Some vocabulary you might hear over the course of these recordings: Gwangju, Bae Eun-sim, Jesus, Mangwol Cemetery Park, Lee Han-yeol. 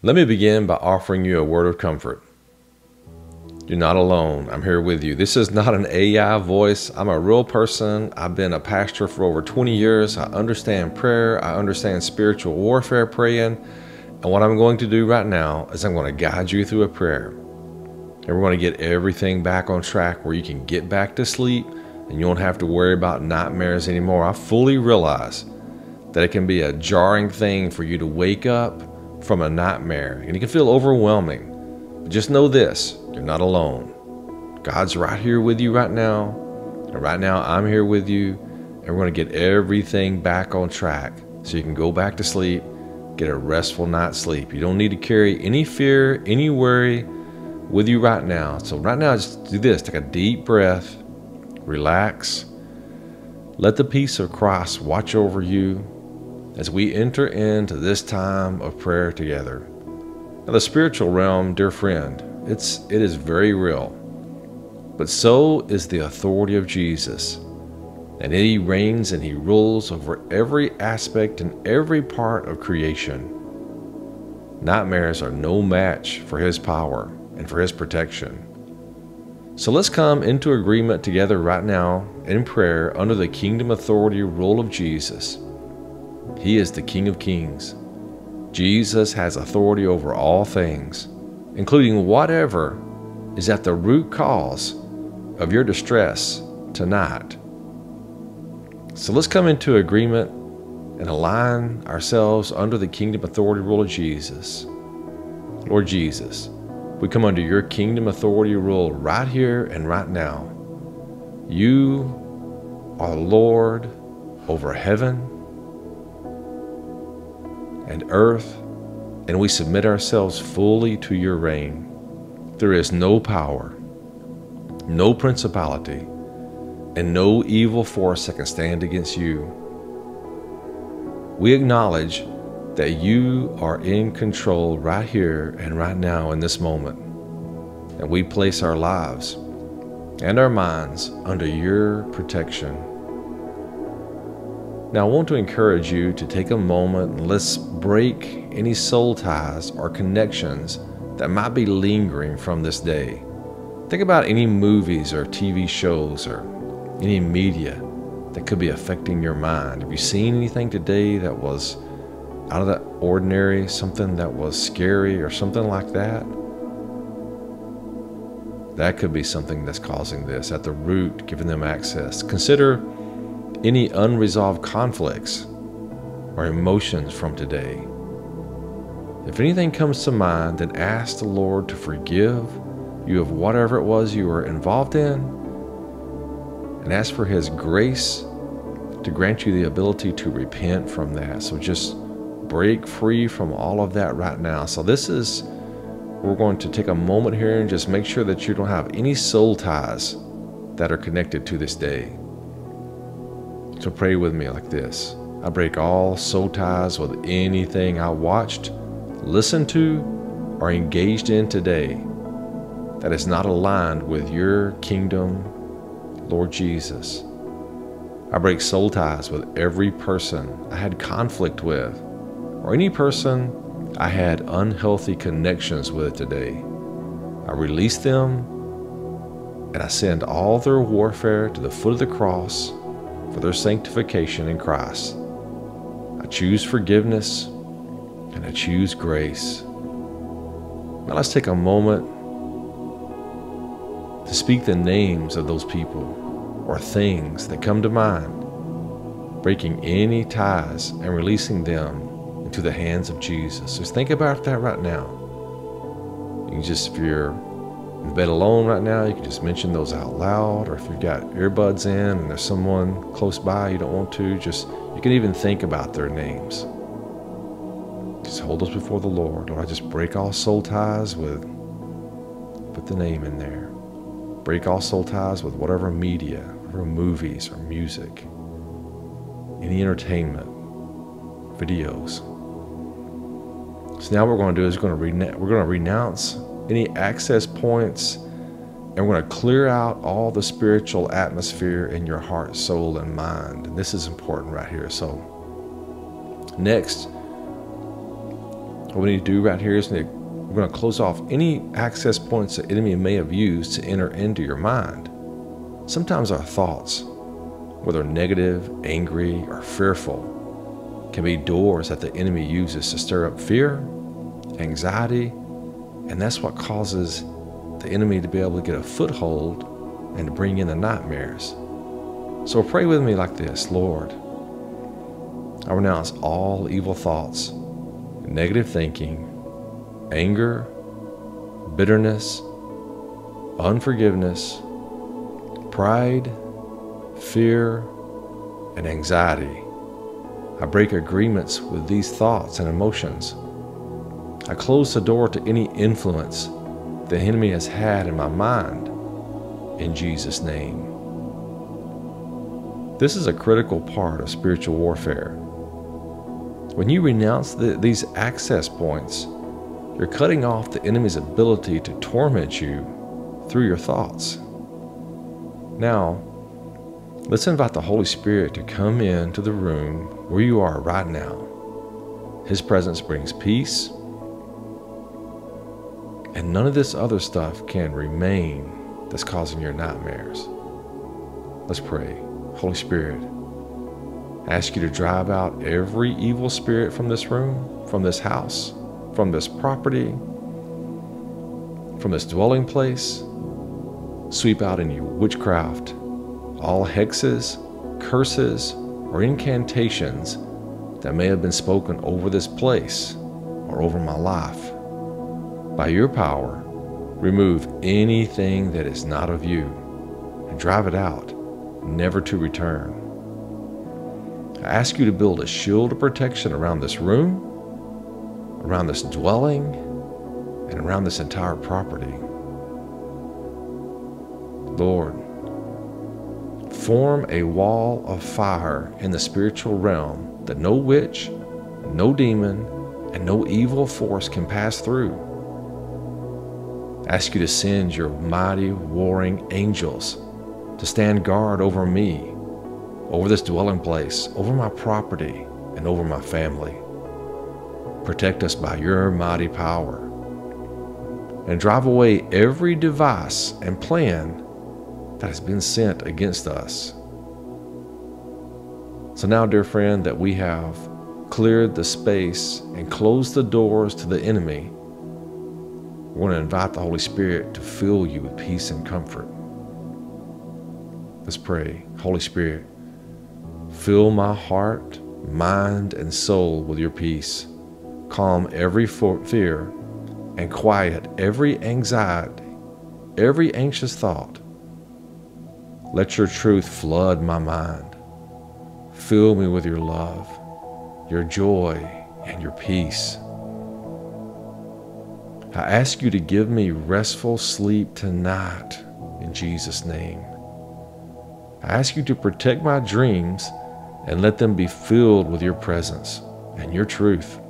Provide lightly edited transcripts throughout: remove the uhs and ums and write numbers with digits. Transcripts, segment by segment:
Let me begin by offering you a word of comfort. You're not alone. I'm here with you. This is not an AI voice. I'm a real person. I've been a pastor for over 20 years. I understand prayer. I understand spiritual warfare praying. And what I'm going to do right now is I'm going to guide you through a prayer. And we're going to get everything back on track where you can get back to sleep and you won't have to worry about nightmares anymore. I fully realize that it can be a jarring thing for you to wake up from a nightmare and it can feel overwhelming. But just know this, you're not alone. God's right here with you right now. And right now I'm here with you and we're going to get everything back on track so you can go back to sleep, get a restful night's sleep. You don't need to carry any fear, any worry with you right now. So right now, just do this, take a deep breath, relax. Let the peace of Christ watch over you as we enter into this time of prayer together. Now, the spiritual realm, dear friend, it is very real, but so is the authority of Jesus. And he reigns and he rules over every aspect and every part of creation. Nightmares are no match for his power and for his protection. So let's come into agreement together right now in prayer under the kingdom authority rule of Jesus. He is the King of Kings. Jesus has authority over all things, including whatever is at the root cause of your distress tonight. So let's come into agreement and align ourselves under the kingdom authority rule of Jesus. Lord Jesus, we come under your kingdom authority rule right here and right now. You are Lord over heaven and earth, and we submit ourselves fully to your reign. There is no power, no principality, and no evil force that can stand against you. We acknowledge that you are in control right here and right now in this moment. And we place our lives and our minds under your protection. Now I want to encourage you to take a moment and let's break any soul ties or connections that might be lingering from this day. Think about any movies or TV shows or any media that could be affecting your mind. Have you seen anything today that was out of the ordinary, something that was scary or something like that? That could be something that's causing this at the root, giving them access. Consider any unresolved conflicts or emotions from today. If anything comes to mind, then ask the Lord to forgive you of whatever it was you were involved in and ask for his grace to grant you the ability to repent from that. So just break free from all of that right now. So we're going to take a moment here and just make sure that you don't have any soul ties that are connected to this day. So pray with me like this. I break all soul ties with anything I watched, listened to, or engaged in today that is not aligned with your kingdom, Lord Jesus. I break soul ties with every person I had conflict with, or any person I had unhealthy connections with today. I release them and I send all their warfare to the foot of the cross for their sanctification in Christ. I choose forgiveness and I choose grace. Now let's take a moment to speak the names of those people or things that come to mind, breaking any ties and releasing them into the hands of Jesus. Just think about that right now. You can just, if you're in bed alone right now, you can just mention those out loud, or if you've got earbuds in and there's someone close by you don't want to, just, you can even think about their names. Just hold those before the Lord. Lord, I just break all soul ties with, put the name in there. Break all soul ties with whatever media, whatever movies or music, any entertainment, videos. So now what we're going to do is we're going to renounce any access points and we're going to clear out all the spiritual atmosphere in your heart, soul, and mind. And this is important right here. So next, What we need to do right here is we're going to close off any access points the enemy may have used to enter into your mind. Sometimes our thoughts, whether negative, angry, or fearful, can be doors that the enemy uses to stir up fear, anxiety, and that's what causes the enemy to be able to get a foothold and to bring in the nightmares. So pray with me like this. Lord, I renounce all evil thoughts, negative thinking, anger, bitterness, unforgiveness, pride, fear, and anxiety. I break agreements with these thoughts and emotions. I close the door to any influence the enemy has had in my mind, in Jesus' name. This is a critical part of spiritual warfare. When you renounce these access points, you're cutting off the enemy's ability to torment you through your thoughts. Now, let's invite the Holy Spirit to come into the room where you are right now. His presence brings peace, and none of this other stuff can remain that's causing your nightmares. Let's pray. Holy Spirit, I ask you to drive out every evil spirit from this room, from this house, from this property, from this dwelling place. Sweep out any witchcraft, all hexes, curses, or incantations that may have been spoken over this place or over my life. By your power, remove anything that is not of you and drive it out, never to return. I ask you to build a shield of protection around this room, around this dwelling, and around this entire property. Lord, form a wall of fire in the spiritual realm that no witch, no demon, and no evil force can pass through. I ask you to send your mighty warring angels to stand guard over me, over this dwelling place, over my property, and over my family. Protect us by your mighty power, and drive away every device and plan that has been sent against us. So now, dear friend, that we have cleared the space and closed the doors to the enemy, we're going to invite the Holy Spirit to fill you with peace and comfort. Let's pray. Holy Spirit, fill my heart, mind, and soul with your peace. Calm every fear and quiet every anxiety, every anxious thought. Let your truth flood my mind. Fill me with your love, your joy, and your peace. I ask you to give me restful sleep tonight, in Jesus' name. I ask you to protect my dreams and let them be filled with your presence and your truth.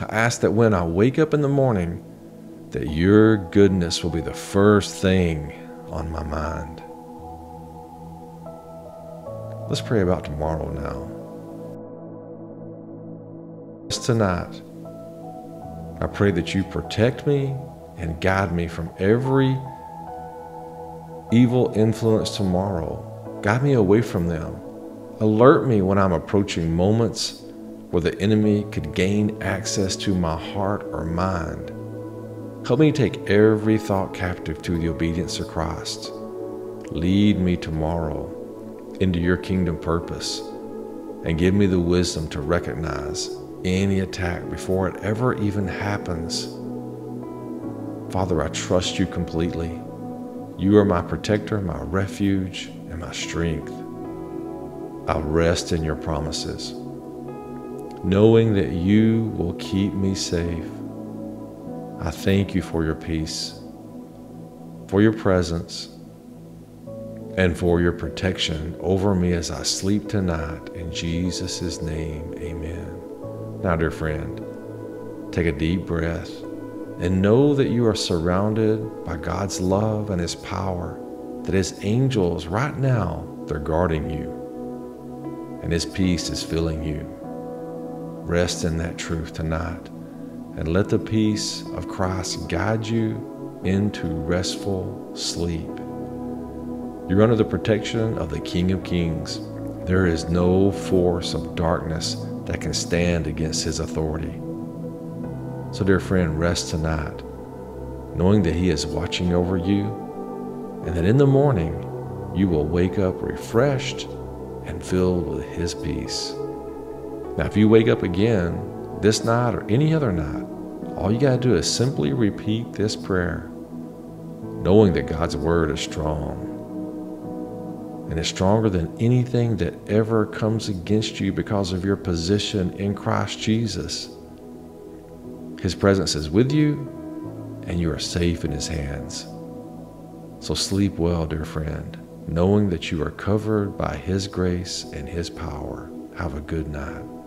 I ask that when I wake up in the morning, that your goodness will be the first thing on my mind. Let's pray about tomorrow now. Tonight, I pray that you protect me and guide me from every evil influence tomorrow. Guide me away from them. Alert me when I'm approaching moments where the enemy could gain access to my heart or mind. Help me take every thought captive to the obedience of Christ. Lead me tomorrow into your kingdom purpose and give me the wisdom to recognize any attack before it ever even happens. Father, I trust you completely. You are my protector, my refuge, and my strength. I rest in your promises, knowing that you will keep me safe. I thank you for your peace, for your presence, and for your protection over me as I sleep tonight. In Jesus' name, amen. Now, dear friend, take a deep breath and know that you are surrounded by God's love and his power, that his angels right now, they're guarding you, and his peace is filling you. Rest in that truth tonight, and let the peace of Christ guide you into restful sleep. You're under the protection of the King of Kings. There is no force of darkness that can stand against his authority. So dear friend, rest tonight, knowing that he is watching over you, and that in the morning you will wake up refreshed and filled with his peace. Now, if you wake up again this night or any other night, all you got to do is simply repeat this prayer, knowing that God's word is strong, and it's stronger than anything that ever comes against you because of your position in Christ Jesus. His presence is with you, and you are safe in his hands. So sleep well, dear friend, knowing that you are covered by his grace and his power. Have a good night.